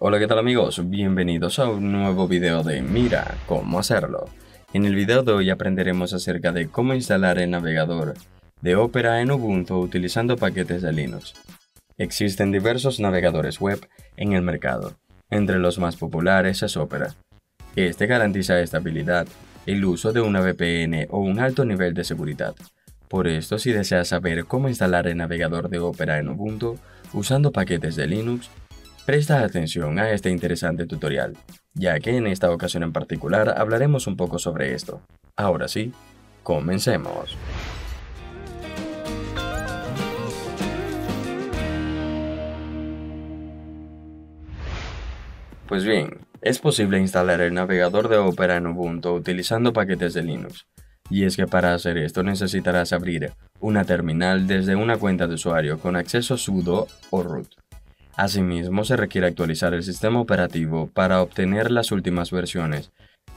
Hola, ¿qué tal amigos? Bienvenidos a un nuevo video de Mira Cómo Hacerlo. En el video de hoy aprenderemos acerca de cómo instalar el navegador de Opera en Ubuntu utilizando paquetes de Linux. Existen diversos navegadores web en el mercado. Entre los más populares es Opera. Este garantiza estabilidad, el uso de una VPN o un alto nivel de seguridad. Por esto, si deseas saber cómo instalar el navegador de Opera en Ubuntu usando paquetes de Linux, presta atención a este interesante tutorial, ya que en esta ocasión en particular hablaremos un poco sobre esto. Ahora sí, comencemos. Pues bien, es posible instalar el navegador de Opera en Ubuntu utilizando paquetes de Linux. Y es que para hacer esto necesitarás abrir una terminal desde una cuenta de usuario con acceso sudo o root. Asimismo, se requiere actualizar el sistema operativo para obtener las últimas versiones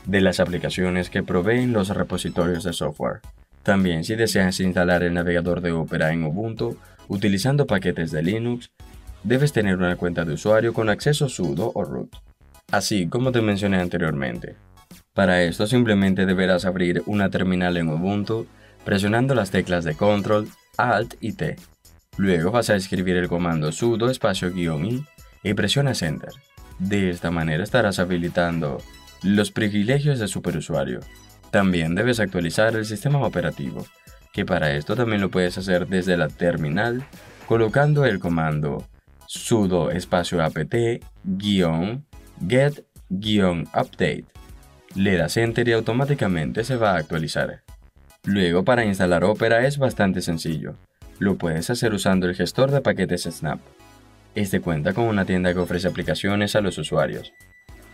de las aplicaciones que proveen los repositorios de software. También, si deseas instalar el navegador de Opera en Ubuntu utilizando paquetes de Linux, debes tener una cuenta de usuario con acceso sudo o root, así como te mencioné anteriormente. Para esto simplemente deberás abrir una terminal en Ubuntu presionando las teclas de Control, Alt y T. Luego vas a escribir el comando sudo --i y presionas Enter. De esta manera estarás habilitando los privilegios de superusuario. También debes actualizar el sistema operativo, que para esto también lo puedes hacer desde la terminal colocando el comando sudo apt-get-update. Le das Enter y automáticamente se va a actualizar. Luego, para instalar Opera es bastante sencillo. Lo puedes hacer usando el gestor de paquetes Snap. Este cuenta con una tienda que ofrece aplicaciones a los usuarios.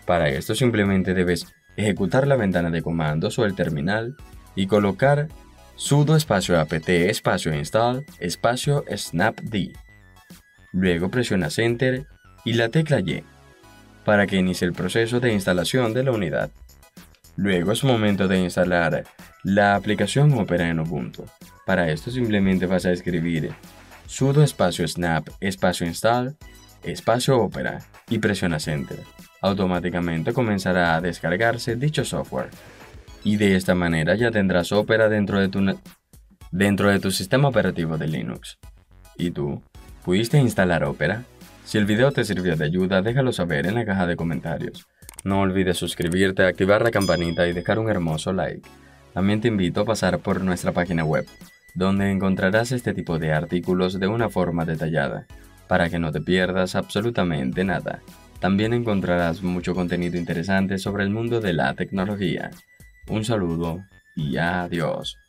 Para esto simplemente debes ejecutar la ventana de comandos o el terminal y colocar sudo apt-install snapd. Luego presionas Enter y la tecla Y para que inicie el proceso de instalación de la unidad. Luego es momento de instalar la aplicación Opera en Ubuntu. Para esto simplemente vas a escribir sudo snap install opera y presionas Enter. Automáticamente comenzará a descargarse dicho software. Y de esta manera ya tendrás Opera dentro de tu sistema operativo de Linux. ¿Y tú? ¿Pudiste instalar Opera? Si el video te sirvió de ayuda, déjalo saber en la caja de comentarios. No olvides suscribirte, activar la campanita y dejar un hermoso like. También te invito a pasar por nuestra página web, donde encontrarás este tipo de artículos de una forma detallada, para que no te pierdas absolutamente nada. También encontrarás mucho contenido interesante sobre el mundo de la tecnología. Un saludo y adiós.